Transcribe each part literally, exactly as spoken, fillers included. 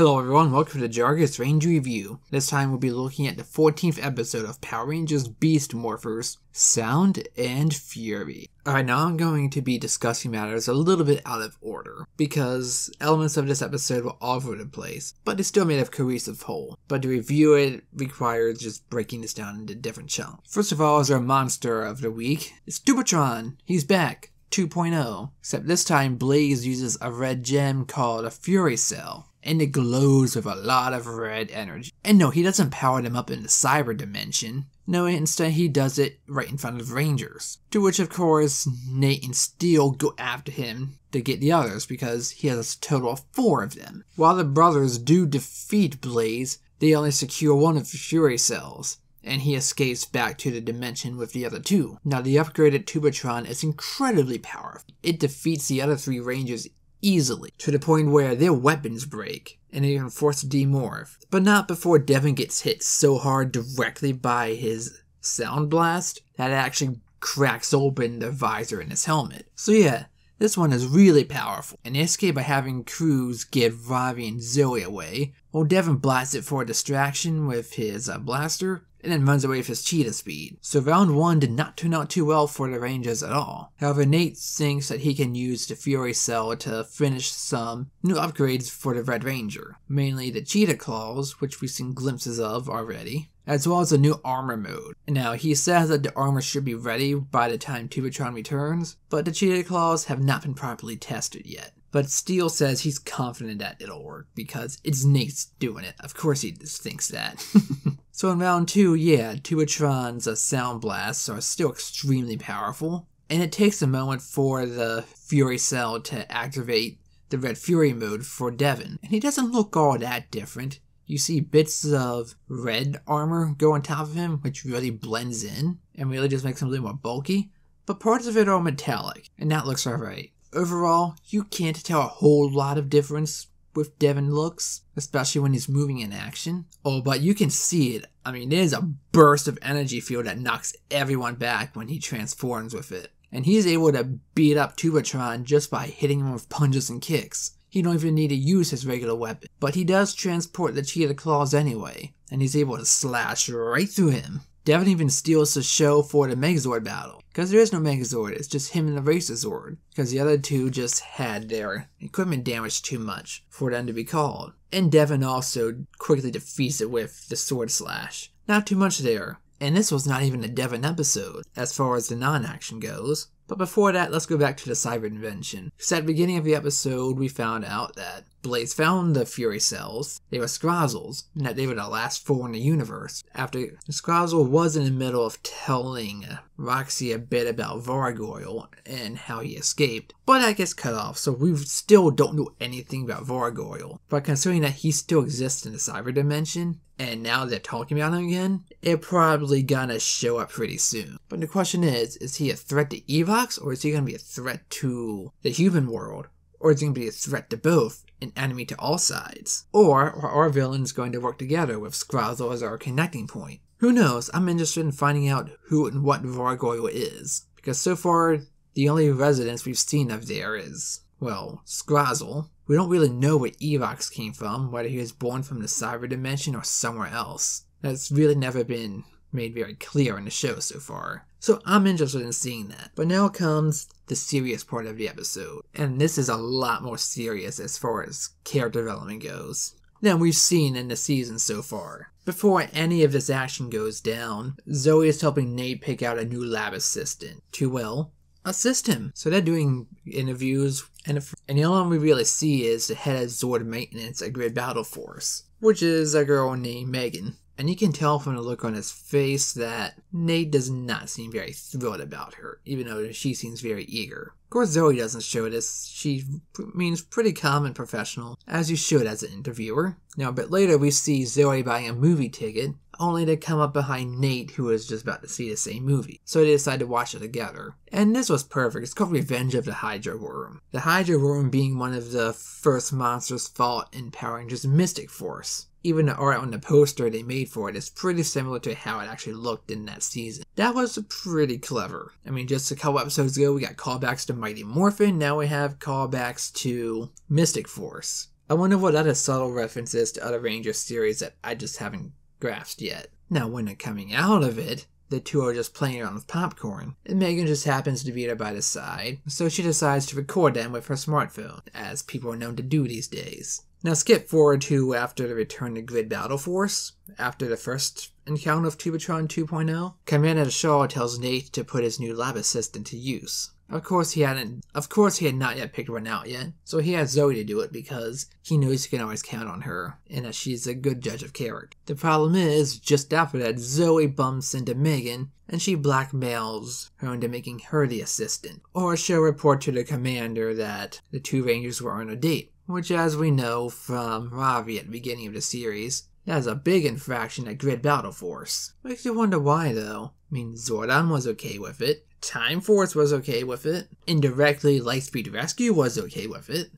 Hello everyone, welcome to the Jargus Ranger Review. This time we'll be looking at the fourteenth episode of Power Rangers Beast Morphers, Sound and Fury. Alright, now I'm going to be discussing matters a little bit out of order, because elements of this episode were all over the place, but it's still made of a cohesive whole. But to review it requires just breaking this down into different chunks. First of all is our monster of the week. It's Robotron! He's back! two point oh. Except this time Blaze uses a red gem called a Fury Cell, and it glows with a lot of red energy. And no, he doesn't power them up in the Cyber Dimension. No, instead he does it right in front of Rangers. To which of course, Nate and Steel go after him to get the others because he has a total of four of them. While the brothers do defeat Blaze, they only secure one of the Fury Cells, and he escapes back to the dimension with the other two. Now the upgraded Robotron is incredibly powerful. It defeats the other three Rangers easily, to the point where their weapons break, and they are forced to demorph. But not before Devon gets hit so hard directly by his sound blast that it actually cracks open the visor in his helmet. So yeah, this one is really powerful, and they escape by having Cruz give Ravi and Zoey away, while Devon blasts it for a distraction with his uh, blaster, and then runs away with his cheetah speed. So round one did not turn out too well for the Rangers at all. However, Nate thinks that he can use the Fury Cell to finish some new upgrades for the Red Ranger, mainly the Cheetah Claws, which we've seen glimpses of already, as well as a new armor mode. Now, he says that the armor should be ready by the time Robotron returns, but the Cheetah Claws have not been properly tested yet. But Steel says he's confident that it'll work, because it's Nate's doing it. Of course he just thinks that. So in round two, yeah, Robotron's uh, sound blasts are still extremely powerful, and it takes a moment for the Fury Cell to activate the Red Fury mode for Devon. And he doesn't look all that different. You see bits of red armor go on top of him, which really blends in, and really just makes him a little more bulky, but parts of it are metallic, and that looks alright. Overall, you can't tell a whole lot of difference with Devon looks, especially when he's moving in action. Oh, but you can see it. I mean, there's a burst of energy field that knocks everyone back when he transforms with it. And he's able to beat up Robotron just by hitting him with punches and kicks. He don't even need to use his regular weapon. But he does transport the Cheetah Claws anyway, and he's able to slash right through him. Devon even steals the show for the Megazord battle, because there is no Megazord, it's just him and the Racerzord, because the other two just had their equipment damaged too much for them to be called. And Devon also quickly defeats it with the sword slash. Not too much there, and this was not even a Devon episode, as far as the non-action goes. But before that, let's go back to the Cyber Dimension. Because at the beginning of the episode, we found out that Blaze found the Fury Cells, they were Scrozzles, and that they were the last four in the universe. After Scrozzle was in the middle of telling Roxy a bit about Vargoyle and how he escaped, but that gets cut off, so we still don't know anything about Vargoyle. But considering that he still exists in the Cyber Dimension, and now they're talking about him again, they're probably gonna show up pretty soon. But the question is, is he a threat to Evox, or is he gonna be a threat to the human world? Or is he gonna be a threat to both, an enemy to all sides? Or are our villains going to work together with Scrozzle as our connecting point? Who knows, I'm interested in finding out who and what Vargoyle is, because so far, the only residence we've seen of there is, well, Scrozzle. We don't really know where Evox came from, whether he was born from the Cyber Dimension or somewhere else. That's really never been made very clear in the show so far. So I'm interested in seeing that. But now comes the serious part of the episode, and this is a lot more serious as far as character development goes than we've seen in the season so far. Before any of this action goes down, Zoey is helping Nate pick out a new lab assistant to, well, assist him. So they're doing interviews, and, if, and the only one we really see is the head of Zord maintenance at Grid Battle Force, which is a girl named Megan. And you can tell from the look on his face that Nate does not seem very thrilled about her, even though she seems very eager. Of course, Zoey doesn't show this. She means pretty calm and professional, as you should as an interviewer. Now, a bit later, we see Zoey buying a movie ticket, only to come up behind Nate, who is just about to see the same movie. So they decide to watch it together. And this was perfect. It's called Revenge of the Hydra Worm. The Hydra Worm being one of the first monsters fought in Power Rangers Mystic Force. Even the art on the poster they made for it is pretty similar to how it actually looked in that season. That was pretty clever. I mean, just a couple episodes ago, we got callbacks to Mighty Morphin. Now we have callbacks to Mystic Force. I wonder what other subtle references to other Rangers series that I just haven't grasped yet. Now when they're coming out of it, the two are just playing around with popcorn, and Megan just happens to be there by the side, so she decides to record them with her smartphone, as people are known to do these days. Now skip forward to after the return to Grid Battle Force, after the first encounter of Tubatron two point oh, Commander Shaw tells Nate to put his new lab assistant to use. Of course he hadn't, of course he had not yet picked one out yet, so he asked Zoey to do it because he knows he can always count on her, and that she's a good judge of character. The problem is, just after that, Zoey bumps into Megan, and she blackmails her into making her the assistant, or she'll report to the commander that the two Rangers were on a date. Which, as we know from Ravi at the beginning of the series, that is a big infraction at Grid Battle Force. Makes you wonder why, though. I mean, Zordon was okay with it, Time Force was okay with it, indirectly Lightspeed Rescue was okay with it.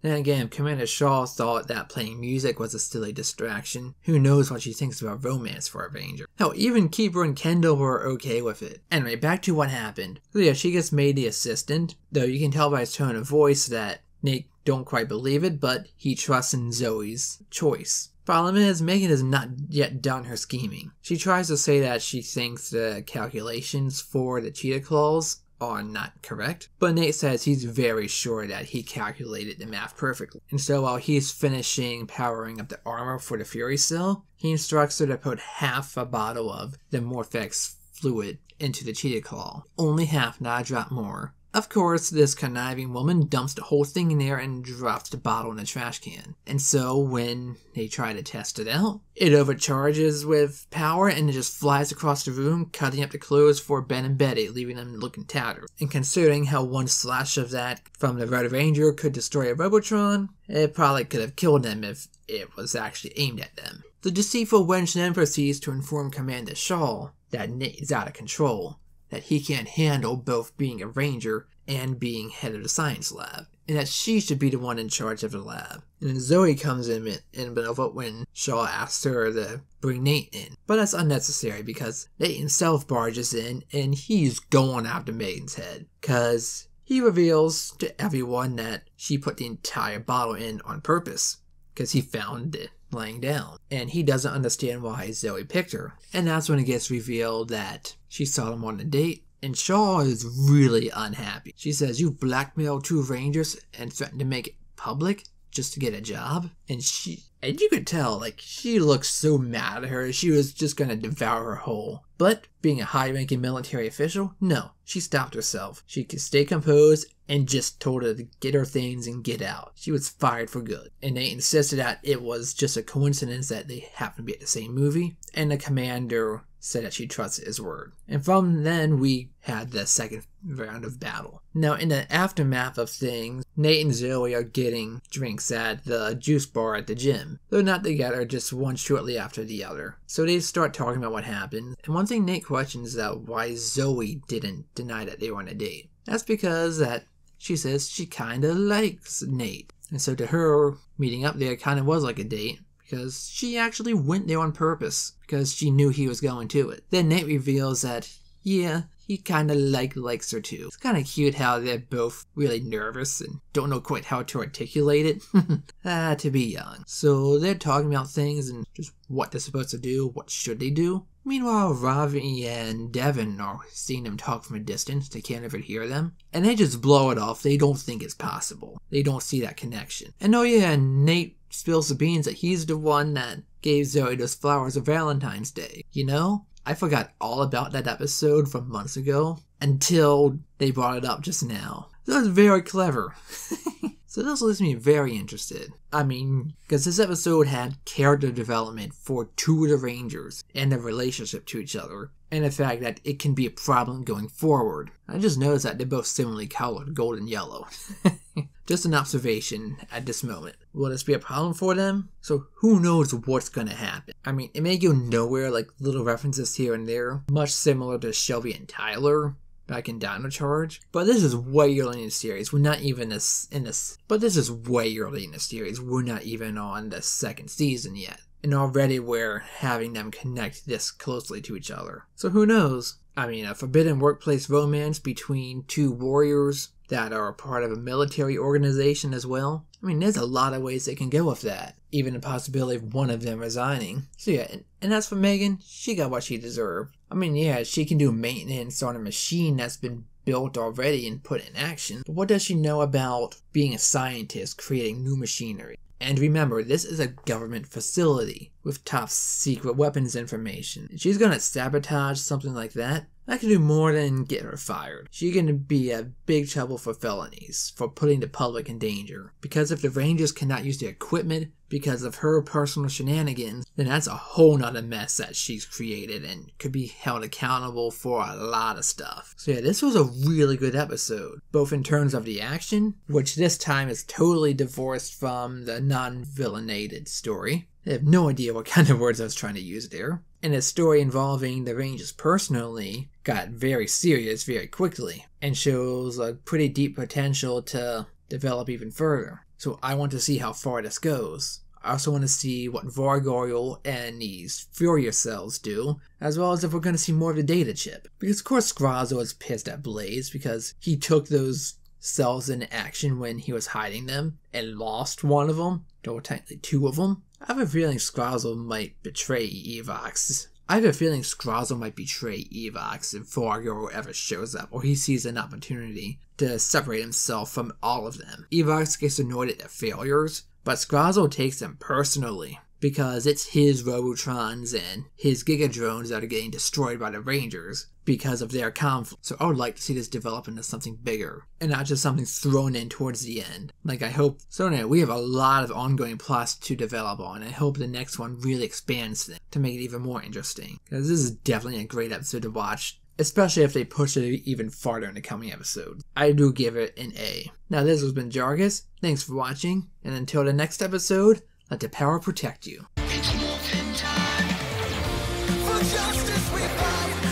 Then again, if Commander Shaw thought that playing music was a silly distraction, who knows what she thinks about romance for a Ranger. Hell, even Keeper and Kendall were okay with it. Anyway, back to what happened. So yeah, she gets made the assistant, though you can tell by his tone of voice that Nate don't quite believe it, but he trusts in Zoe's choice. Problem is, Megan has not yet done her scheming. She tries to say that she thinks the calculations for the Cheetah Claws are not correct, but Nate says he's very sure that he calculated the math perfectly. And so while he's finishing powering up the armor for the Fury Cell, he instructs her to put half a bottle of the Morphex fluid into the Cheetah Claw. Only half, not a drop more. Of course, this conniving woman dumps the whole thing in there and drops the bottle in the trash can. And so, when they try to test it out, it overcharges with power and it just flies across the room, cutting up the clothes for Ben and Betty, leaving them looking tattered. And considering how one slash of that from the Red Ranger could destroy a Robotron, it probably could have killed them if it was actually aimed at them. The deceitful wench then proceeds to inform Commander Shaw that Nate is out of control, that he can't handle both being a Ranger and being head of the science lab, and that she should be the one in charge of the lab. And then Zoey comes in and when Shaw asks her to bring Nate in. But that's unnecessary because Nate himself barges in and he's going after Megan's head, cause he reveals to everyone that she put the entire bottle in on purpose, cause he found it laying down, and he doesn't understand why Zoey picked her. And that's when it gets revealed that she saw them on a date, and Shaw is really unhappy. She says, "You blackmailed two Rangers and threatened to make it public just to get a job?" And she, and you could tell, like, she looks so mad at her, she was just gonna devour her whole. But, being a high-ranking military official, no, she stopped herself. She could stay composed and just told her to get her things and get out. She was fired for good. And they insisted that it was just a coincidence that they happened to be at the same movie, and the commander said that she trusted his word. And from then, we had the second round of battle. Now, in the aftermath of things, Nate and Zoey are getting drinks at the juice bar at the gym. They're not together, just one shortly after the other. So they start talking about what happened, and one thing Nate questions is that why Zoey didn't deny that they were on a date. That's because that she says she kinda likes Nate. And so to her, meeting up there kinda was like a date, because she actually went there on purpose, because she knew he was going to it. Then Nate reveals that, yeah, he kinda like likes her too. It's kinda cute how they're both really nervous and don't know quite how to articulate it. Ah, to be young. So they're talking about things and just what they're supposed to do, what should they do. Meanwhile, Ravi and Devon are seeing them talk from a distance, they can't overhear them, and they just blow it off, they don't think it's possible. They don't see that connection. And oh yeah, Nate spills the beans that he's the one that gave Zoey those flowers on Valentine's Day, you know? I forgot all about that episode from months ago, until they brought it up just now. That was very clever. So this leaves me very interested. I mean, because this episode had character development for two of the Rangers, and their relationship to each other, and the fact that it can be a problem going forward. I just noticed that they're both similarly colored, gold and yellow. Just an observation at this moment. Will this be a problem for them? So who knows what's gonna happen? I mean, it may go nowhere, like little references here and there, much similar to Shelby and Tyler back in Dino Charge. But this is way early in the series. We're not even this in this. But this is way early in the series. We're not even on the second season yet, and already we're having them connect this closely to each other. So who knows? I mean, a forbidden workplace romance between two warriors that are a part of a military organization as well. I mean, there's a lot of ways they can go with that, even the possibility of one of them resigning. So yeah, and, and as for Megan, she got what she deserved. I mean, yeah, she can do maintenance on a machine that's been built already and put in action, but what does she know about being a scientist creating new machinery? And remember, this is a government facility with top secret weapons information. She's gonna sabotage something like that. I can do more than get her fired. She's gonna be a big trouble for felonies, for putting the public in danger. Because if the Rangers cannot use the equipment because of her personal shenanigans, then that's a whole nother mess that she's created and could be held accountable for a lot of stuff. So yeah, this was a really good episode, both in terms of the action, which this time is totally divorced from the non-villainated story. I have no idea what kind of words I was trying to use there. And a story involving the Rangers personally got very serious very quickly and shows a pretty deep potential to develop even further. So I want to see how far this goes. I also want to see what Vargoyle and these Fury Cells do, as well as if we're going to see more of the data chip. Because of course Scrozzle is pissed at Blaze because he took those cells in action when he was hiding them and lost one of them, or technically two of them. I have a feeling Scrozzle might betray Evox. I have a feeling Scrozzle might betray Evox if Vargoyle ever shows up, or he sees an opportunity to separate himself from all of them. Evox gets annoyed at their failures, but Scrozzle takes them personally, because it's his Robotrons and his Gigadrones that are getting destroyed by the Rangers because of their conflict. So I would like to see this develop into something bigger, and not just something thrown in towards the end. Like I hope, so now we have a lot of ongoing plots to develop on, and I hope the next one really expands things to make it even more interesting. Because this is definitely a great episode to watch, especially if they push it even farther in the coming episodes. I do give it an A. Now this has been Jargus, thanks for watching, and until the next episode, let the power protect you. It's Morphin time. For justice we fight.